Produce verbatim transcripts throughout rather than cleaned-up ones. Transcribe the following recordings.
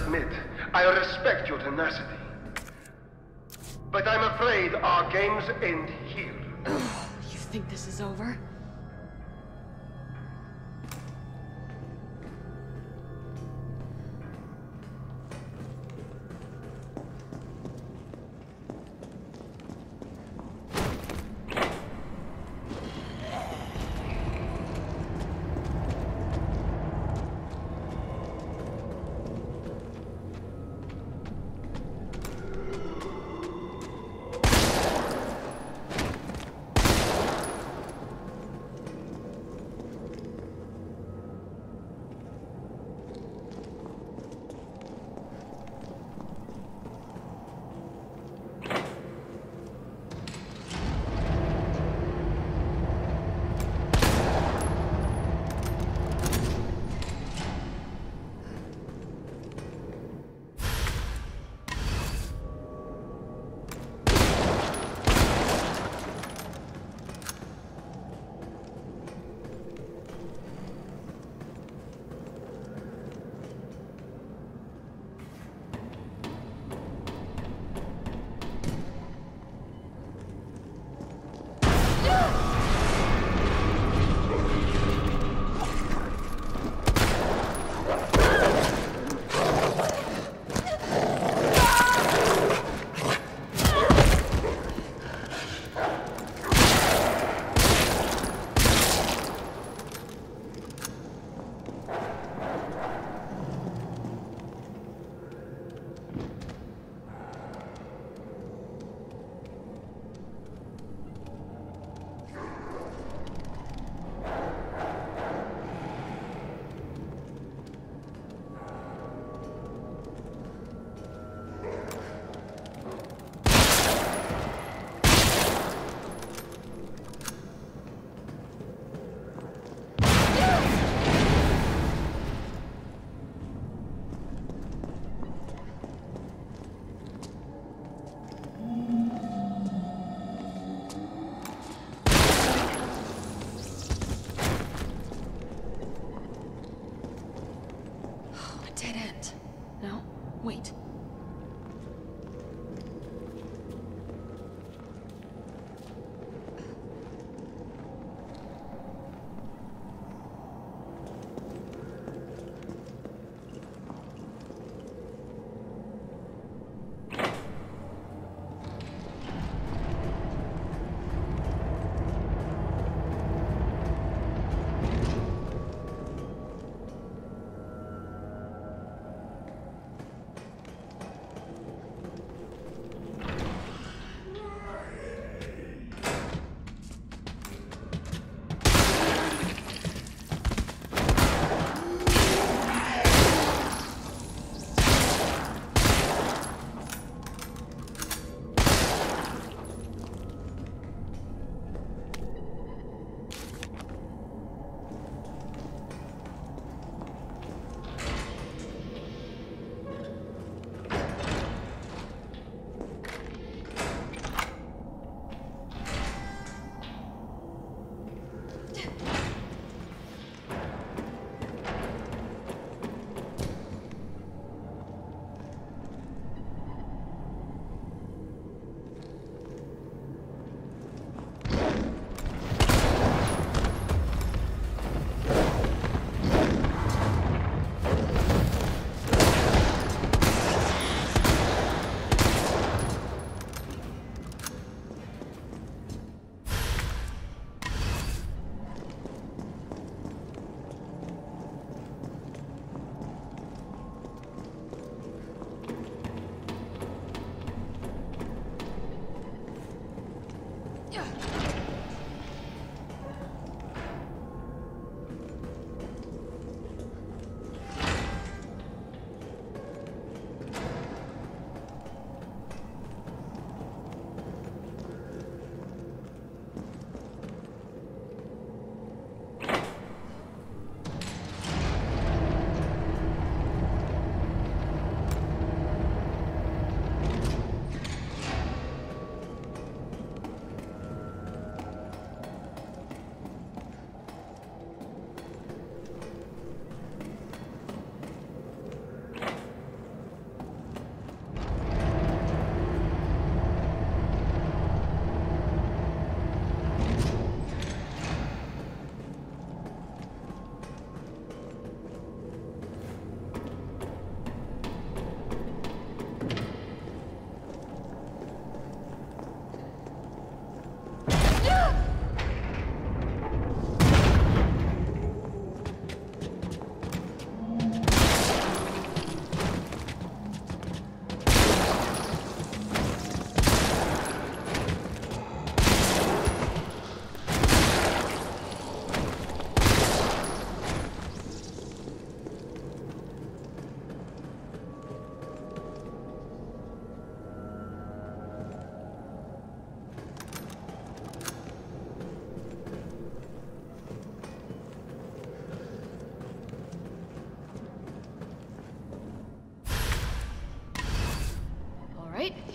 submit. I respect your tenacity. But I'm afraid our games end here. You think this is over?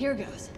Here goes.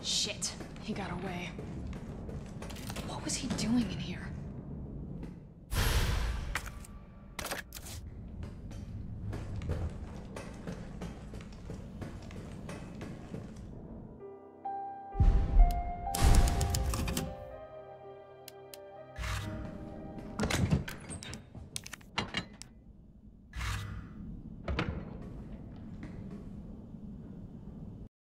Shit, he got away. What was he doing in here?